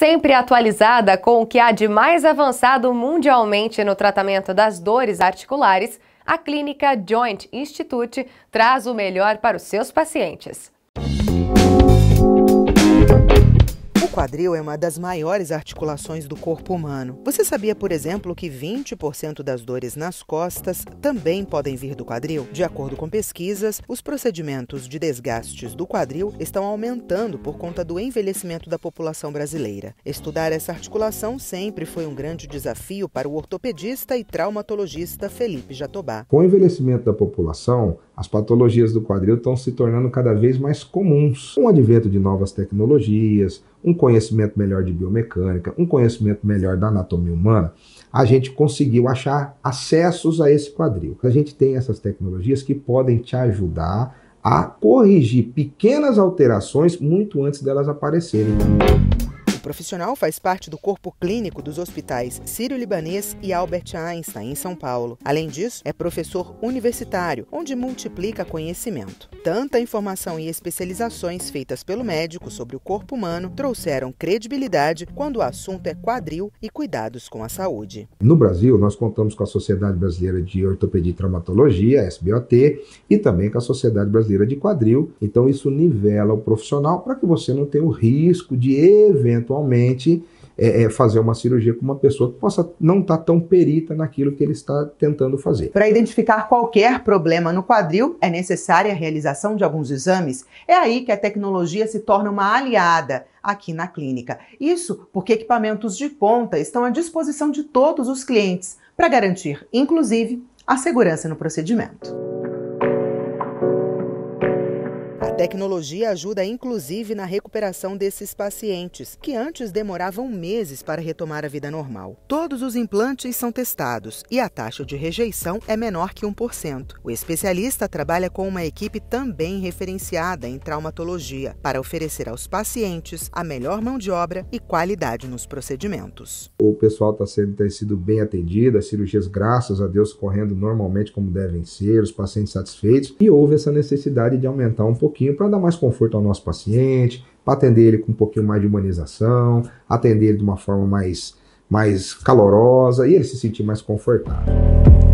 sempre atualizada com o que há de mais avançado mundialmente no tratamento das dores articulares, a Clínica Joint Institute traz o melhor para os seus pacientes. O quadril é uma das maiores articulações do corpo humano. Você sabia, por exemplo, que 20% das dores nas costas também podem vir do quadril? De acordo com pesquisas, os procedimentos de desgastes do quadril estão aumentando por conta do envelhecimento da população brasileira. Estudar essa articulação sempre foi um grande desafio para o ortopedista e traumatologista Felipe Jatobá. Com o envelhecimento da população, as patologias do quadril estão se tornando cada vez mais comuns. Com o advento de novas tecnologias, um conhecimento melhor de biomecânica, um conhecimento melhor da anatomia humana, a gente conseguiu achar acessos a esse quadril. A gente tem essas tecnologias que podem te ajudar a corrigir pequenas alterações muito antes delas aparecerem. O profissional faz parte do corpo clínico dos hospitais Sírio-Libanês e Albert Einstein, em São Paulo. Além disso, é professor universitário, onde multiplica conhecimento. Tanta informação e especializações feitas pelo médico sobre o corpo humano trouxeram credibilidade quando o assunto é quadril e cuidados com a saúde. No Brasil, nós contamos com a Sociedade Brasileira de Ortopedia e Traumatologia, SBOT, e também com a Sociedade Brasileira de Quadril. Então, isso nivela o profissional para que você não tenha o risco de eventualmente fazer uma cirurgia com uma pessoa que possa não estar tão perita naquilo que ele está tentando fazer. Para identificar qualquer problema no quadril, é necessária a realização de alguns exames. É aí que a tecnologia se torna uma aliada aqui na clínica. Isso porque equipamentos de ponta estão à disposição de todos os clientes, para garantir, inclusive, a segurança no procedimento. A tecnologia ajuda inclusive na recuperação desses pacientes, que antes demoravam meses para retomar a vida normal. Todos os implantes são testados e a taxa de rejeição é menor que 1%. O especialista trabalha com uma equipe também referenciada em traumatologia, para oferecer aos pacientes a melhor mão de obra e qualidade nos procedimentos. O pessoal tem sido bem atendido, as cirurgias, graças a Deus, correndo normalmente como devem ser, os pacientes satisfeitos, e houve essa necessidade de aumentar um pouquinho para dar mais conforto ao nosso paciente, para atender ele com um pouquinho mais de humanização, atender ele de uma forma mais calorosa e ele se sentir mais confortável.